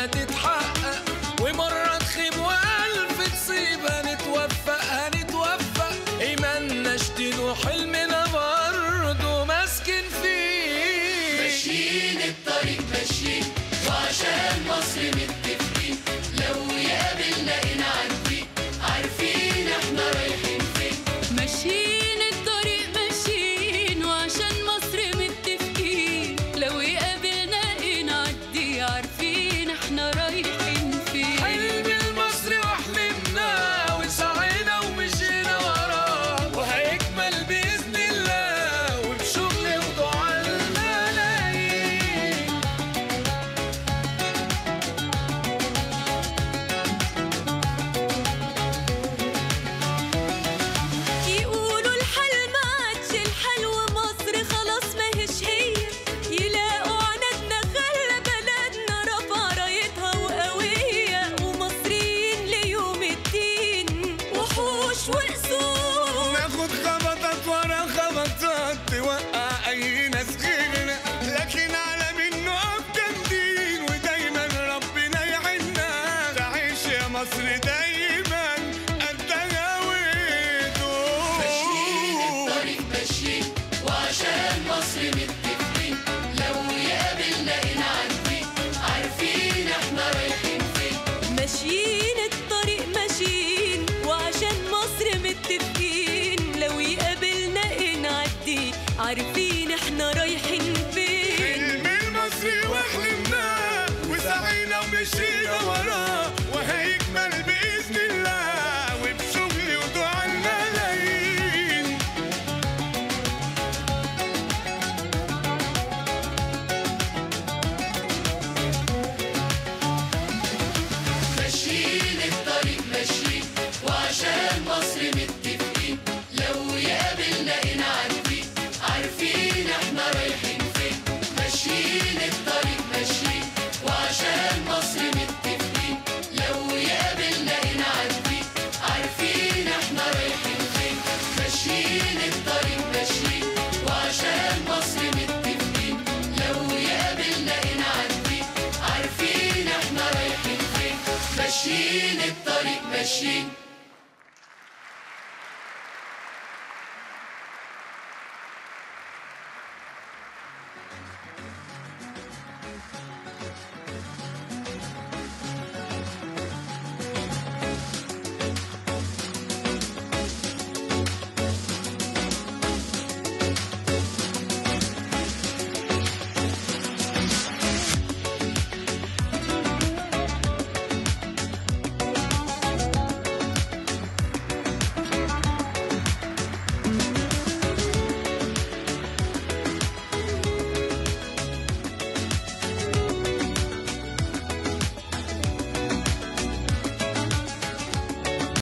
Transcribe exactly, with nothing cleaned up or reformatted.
عايزنا تتحقق، ومرة تخيب وألف تصيب، هنتوفق هنتوفق إيماننا شديد وحلمنا برضه ماسكين فيه. ماشيين الطريق ماشيين وعشان مصر متفقين، لو يقابلنا نعدي عارفين احنا رايحين فين. ماشيين الطريق ماشيين وعشان مصر متفقين، لو يقابلنا نعدي عارفين احنا رايحين فين. حلم المصري وحلمنا وسعينا ومشينا وراه، وهيكمل باذن الله وبشغل ودعاء الملايين. يقولوا الحل ما عادش الحل ومصر خلاص ماهيش هي، يلاقوا عنادنا خلى بلدنا رافعة رايتها وقوية، ومصريين ليوم الدين وحوش وأصول. ناخد خبطات ورا خبطات توقع أي ناس غيرنا، لكن على منه جامدين ودايما ربنا يعيننا. تعيش يا مصر دايما قدنا ويدوم. ماشيين الطريق ماشيين وعشان مصر متفقين، لو يقابلنا نعدي عارفين احنا رايحين فين. ماشيين الطريق ماشيين وعشان مصر متفقين، لو يقابلنا نعدي عارفين احنا رايحين فين. حلم المصري وحلمنا وسعينا ومشينا وراه، وهيكمل بإذن الله وبشغل ودعاء الملايين. ماشيين الطريق ماشيين وعشان مصر متفقين، لو يقابلنا نعدي عارفين احنا رايحين فين. ماشيين الطريق ماشيين وعشان مصر متفقين، لو يقابلنا نعدي عارفين احنا رايحين فين. ماشيين الطريق ماشيين وعشان مصر متفقين، لو يقابلنا نعدي عارفين احنا رايحين فين. ماشيين الطريق ماشيين.